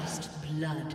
First blood.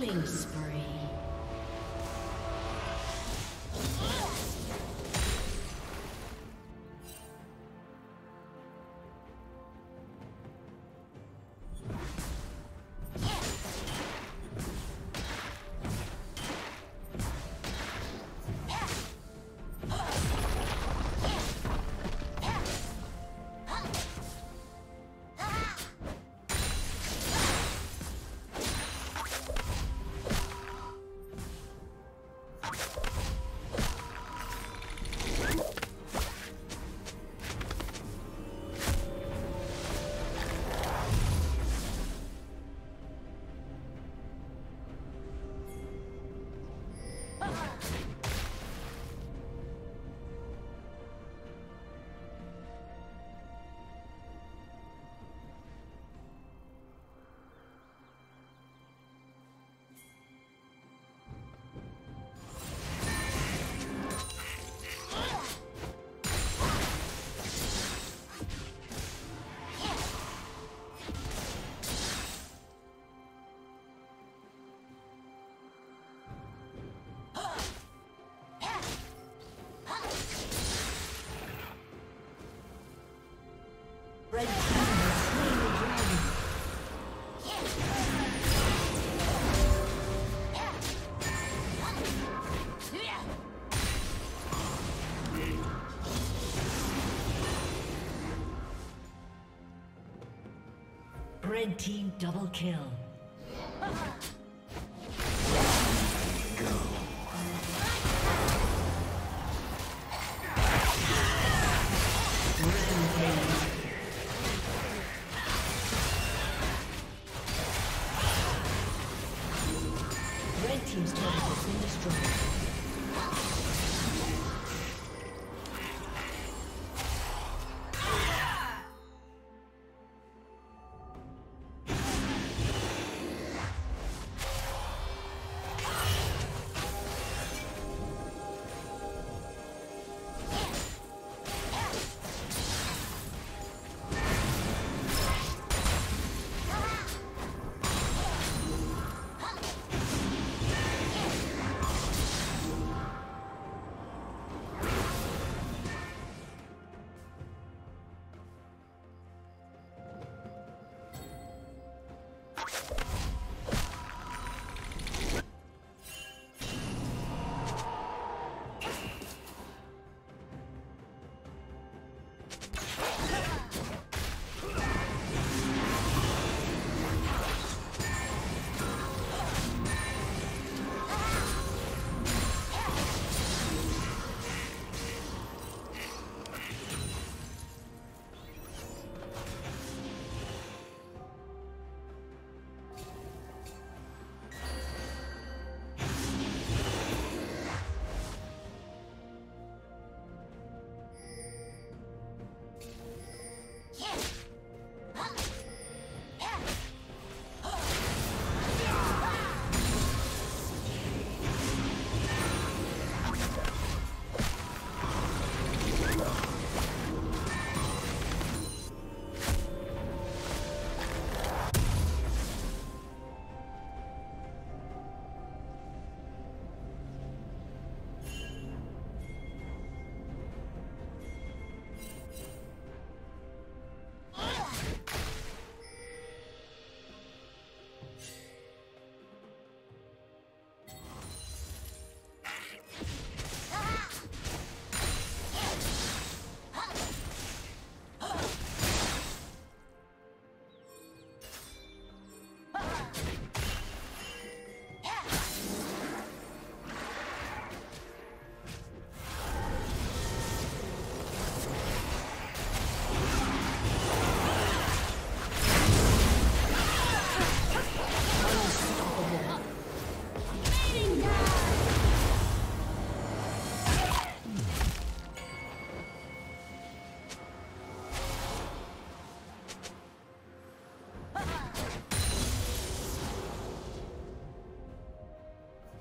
Killing spree. Red team has slain the dragon. Red team double kill.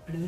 Blue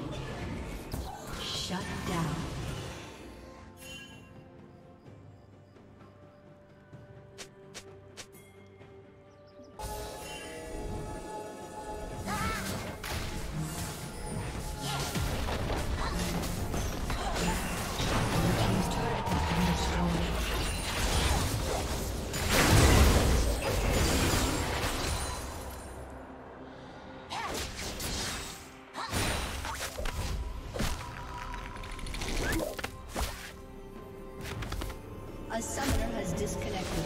Shut down. A summoner has disconnected.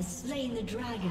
Slain the dragon.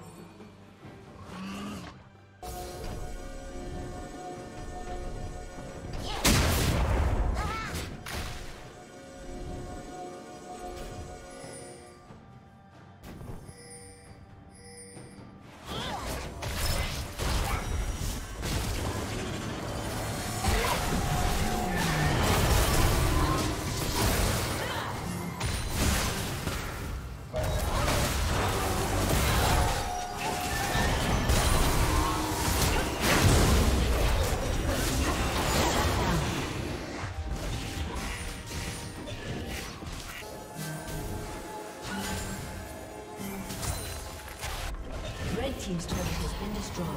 Team's turret has been destroyed.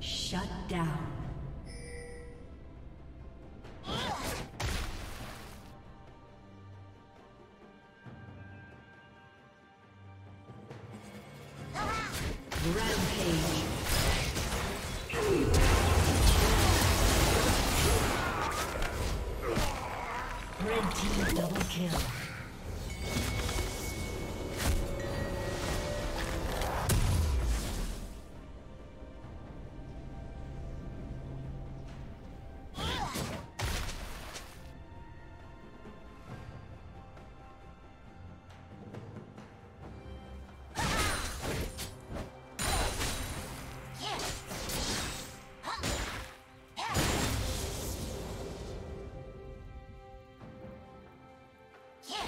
Shut down. Rampage. Red team double kill. Yeah.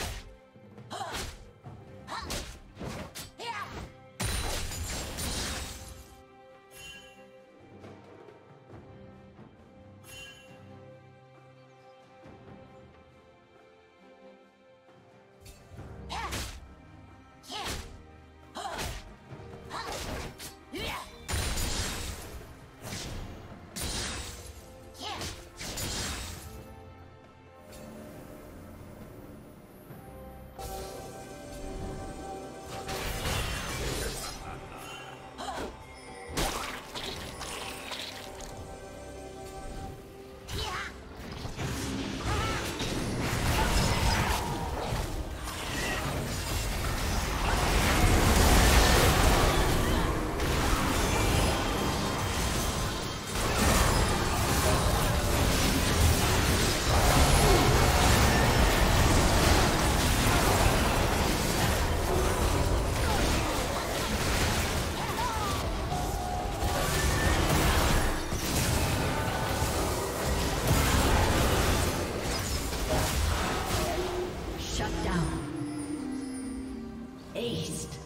Aced.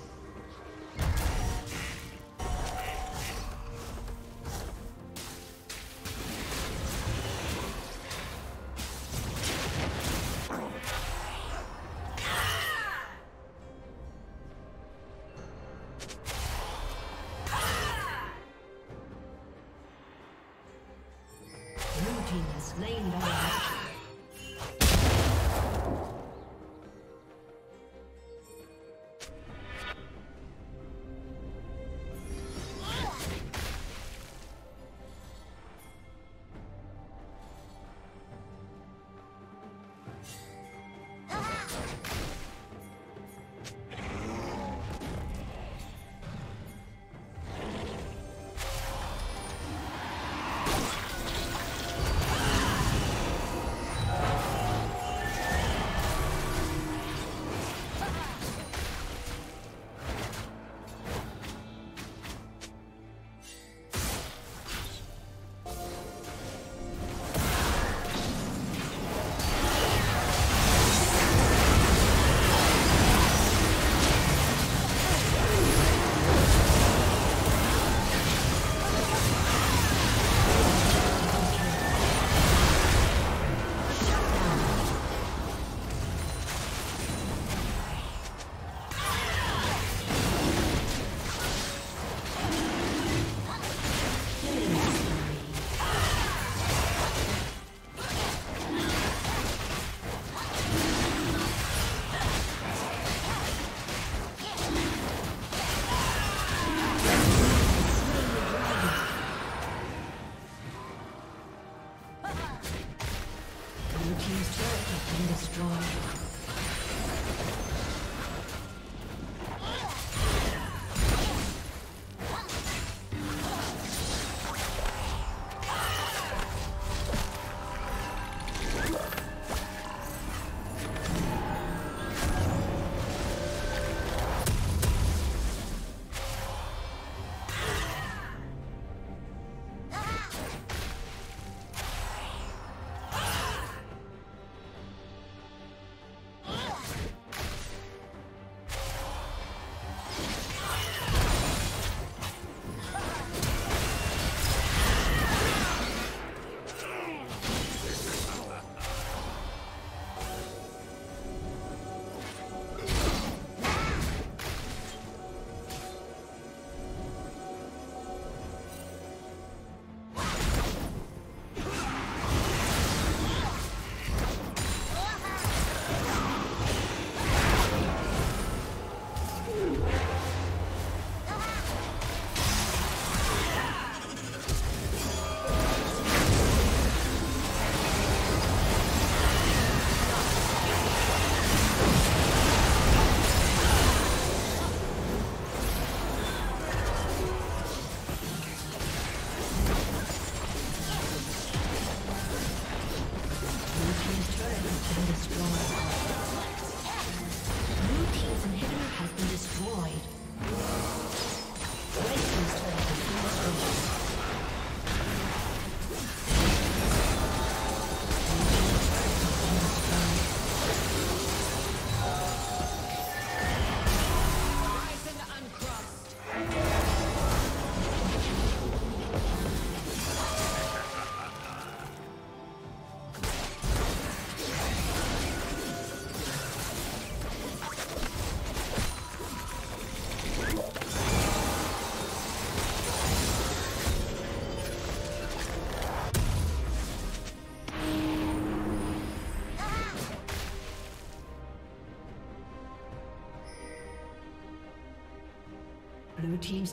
Blue team's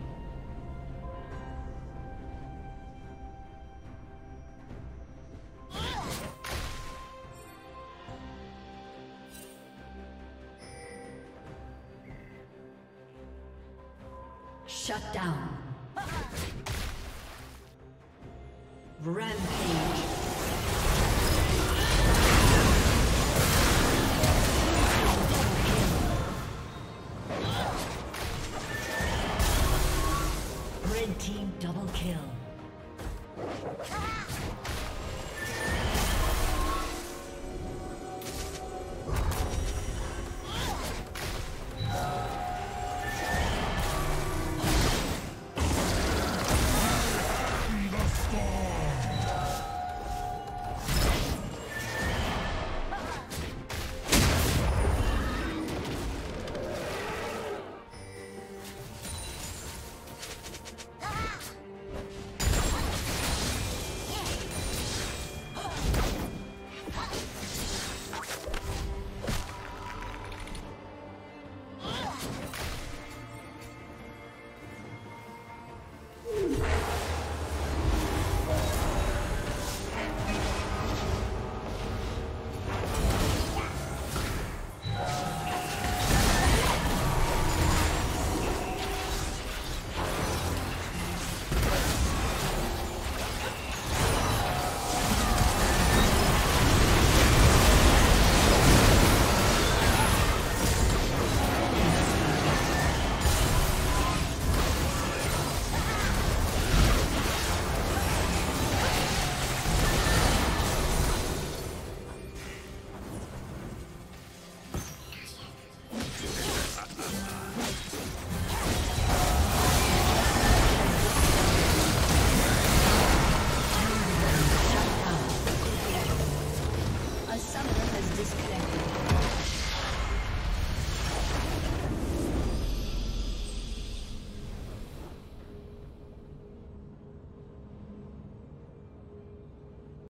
Shut down. Rampage. Red team double kill.